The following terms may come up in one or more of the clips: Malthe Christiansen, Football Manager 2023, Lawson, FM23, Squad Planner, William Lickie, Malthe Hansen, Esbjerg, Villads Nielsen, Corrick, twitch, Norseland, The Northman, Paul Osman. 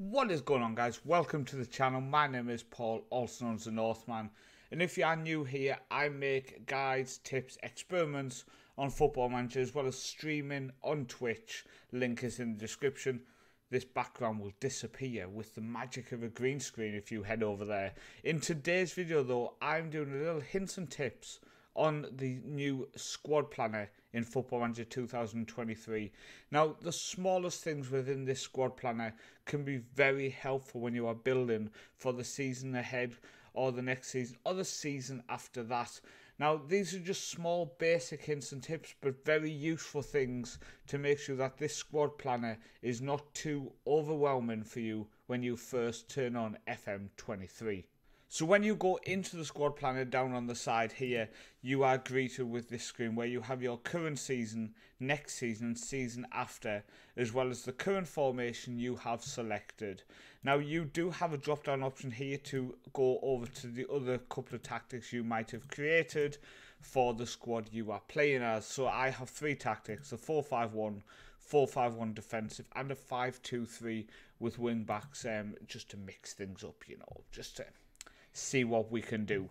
What is going on, guys? Welcome to the channel. My name is Paul Osman, The Northman, and if you are new here, I make guides, tips, experiments on Football Manager as well as streaming on Twitch. Link is in the description. This background will disappear with the magic of a green screen if you head over there. In today's video though, I'm doing a little hints and tips on the new squad planner in Football Manager 2023. Now, the smallest things within this squad planner can be very helpful when you are building for the season ahead or the next season or the season after that. Now, these are just small basic hints and tips, but very useful things to make sure that this squad planner is not too overwhelming for you when you first turn on FM23. So when you go into the squad planner down on the side here, you are greeted with this screen where you have your current season, next season, and season after, as well as the current formation you have selected. Now you do have a drop down option here to go over to the other couple of tactics you might have created for the squad you are playing as. So I have three tactics, the 4-5-1, 4-5-1 defensive, and a 5-2-3 with wing backs, just to mix things up, you know, just to see what we can do.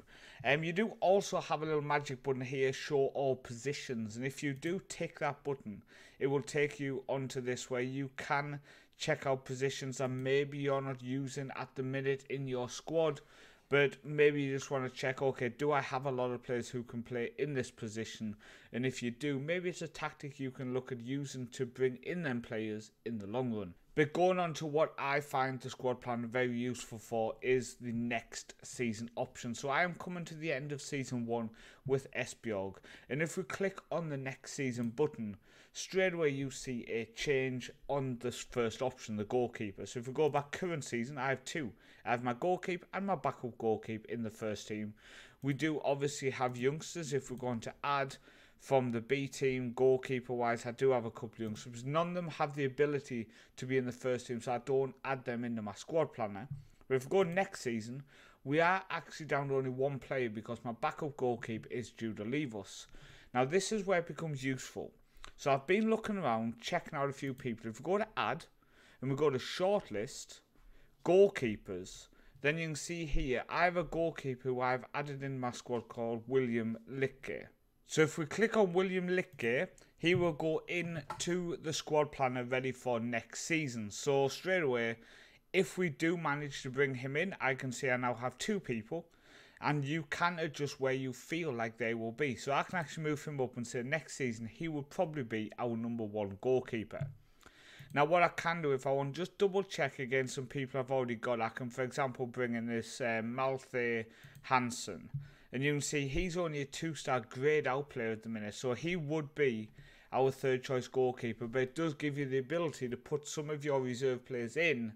You do also have a little magic button here, show all positions, and if you do tick that button, it will take you onto this where you can check out positions that maybe you're not using at the minute in your squad, but maybe you just want to check, okay, do I have a lot of players who can play in this position? And if you do, maybe it's a tactic you can look at using to bring in them players in the long run. But going on to what I find the squad plan very useful for is the next season option. So I am coming to the end of season 1 with Esbjerg. And if we click on the next season button, straight away you see a change on this first option, the goalkeeper. So if we go back current season, I have two. I have my goalkeeper and my backup goalkeeper in the first team. We do obviously have youngsters if we're going to add from the B team. Goalkeeper wise, I do have a couple of youngsters. None of them have the ability to be in the first team, so I don't add them into my squad planner. But if we go next season, we are actually down to only one player because my backup goalkeeper is due to leave us. Now this is where it becomes useful. So I've been looking around, checking out a few people. If we go to add and we go to shortlist goalkeepers, then you can see here I have a goalkeeper who I've added in my squad called William Lickie. So if we click on William Lickie, he will go into the squad planner ready for next season. So straight away, if we do manage to bring him in, I can see I now have two people, and you can adjust where you feel like they will be. So I can actually move him up and say next season he will probably be our number one goalkeeper. Now what I can do if I want, just double check against some people I've already got. I can, for example, bring in this Malthe Hansen. And you can see he's only a 2-star grade out player at the minute, so he would be our third choice goalkeeper, but it does give you the ability to put some of your reserve players in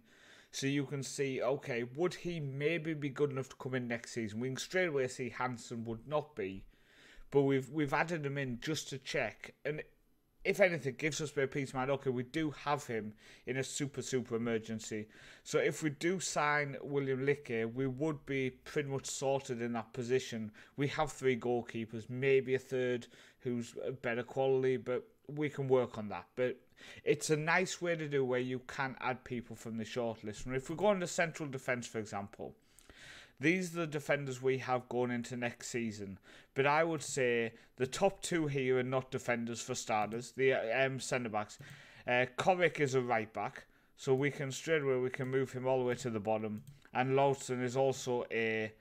so you can see, okay, would he maybe be good enough to come in next season? We can straight away see Hansen would not be, but we've added him in just to check, and if anything gives us a bit of peace of mind, okay, we do have him in a super emergency. So if we do sign William Lickie, we would be pretty much sorted in that position. We have three goalkeepers, maybe a third who's better quality, but we can work on that. But it's a nice way to do where you can add people from the shortlist. And if we go on to central defence, for example, these are the defenders we have going into next season. But I would say the top two here are not defenders for starters. The centre-backs. Corrick is a right-back. So we can straight away, we can move him all the way to the bottom. And Lawson is also a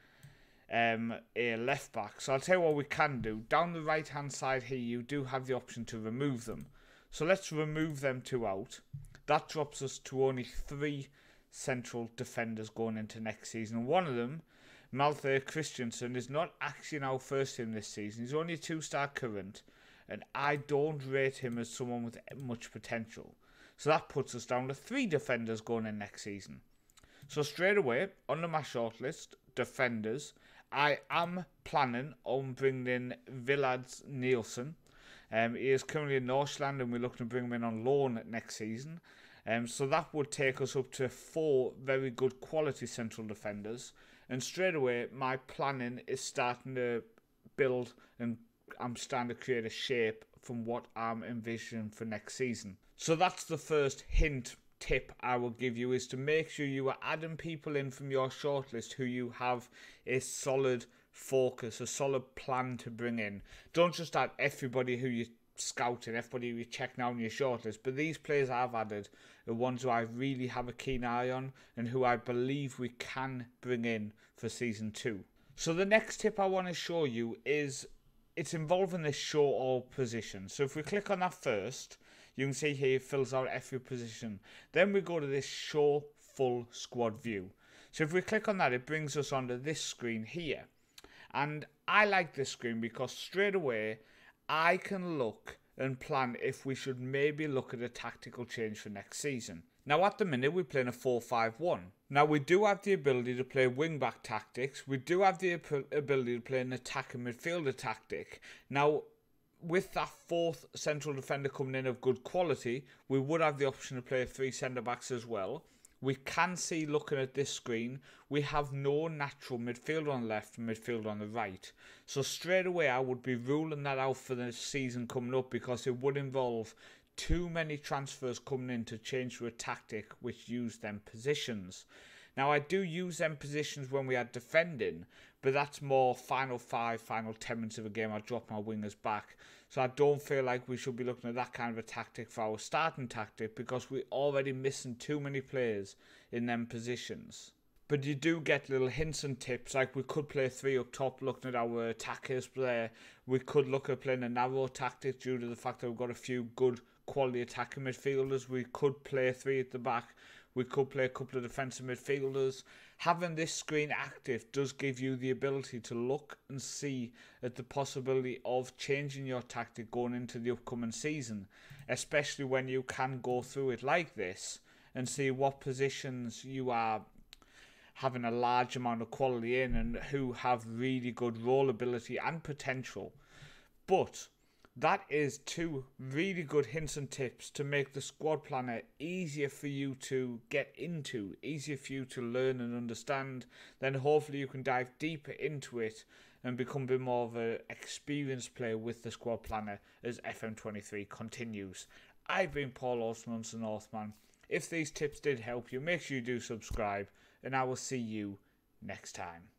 left-back. So I'll tell you what we can do. Down the right-hand side here, you do have the option to remove them. So let's remove them two out. That drops us to only three central defenders going into next season. One of them, Malthe Christiansen, is not actually in our first team this season. He's only a 2-star current, and I don't rate him as someone with much potential. So that puts us down to three defenders going in next season. So straight away, under my shortlist, defenders, I am planning on bringing in Villads Nielsen. He is currently in Norseland, and we're looking to bring him in on loan next season. So that would take us up to four very good quality central defenders. And straight away, my planning is starting to build, and I'm starting to create a shape from what I'm envisioning for next season. So that's the first hint tip I will give you is to make sure you are adding people in from your shortlist who you have a solid focus, a solid plan to bring in. Don't just add everybody who you scout and everybody who you check now on your shortlist, but these players I've added are ones who I really have a keen eye on and who I believe we can bring in for season 2. So the next tip I want to show you is it's involving the short all position. So if we click on that first, you can see here it fills out every position. Then we go to this show full squad view. So if we click on that, it brings us onto this screen here. And I like this screen because straight away I can look and plan if we should maybe look at a tactical change for next season. Now at the minute we're playing a 4-5-1. Now we do have the ability to play wing-back tactics. We do have the ability to play an attack and midfielder tactic. Now with that fourth central defender coming in of good quality, we would have the option to play 3 centre-backs as well. We can see, looking at this screen, we have no natural midfield on the left and midfield on the right. So straight away I would be ruling that out for the season coming up because it would involve too many transfers coming in to change to a tactic which used them positions. Now I do use them positions when we are defending, but that's more final 5, final 10 minutes of a game. I drop my wingers back. So I don't feel like we should be looking at that kind of a tactic for our starting tactic because we're already missing too many players in them positions. But you do get little hints and tips, like we could play 3 up top looking at our attackers there. We could look at playing a narrow tactic due to the fact that we've got a few good quality attacking midfielders. We could play 3 at the back. We could play a couple of defensive midfielders. Having this screen active does give you the ability to look and see at the possibility of changing your tactic going into the upcoming season, especially when you can go through it like this and see what positions you are having a large amount of quality in and who have really good role ability and potential. But that is 2 really good hints and tips to make the squad planner easier for you to get into, easier for you to learn and understand. Then hopefully you can dive deeper into it and become a bit more of an experienced player with the squad planner as FM23 continues. I've been Paul Osman, The Northman. If these tips did help you, make sure you do subscribe, and I will see you next time.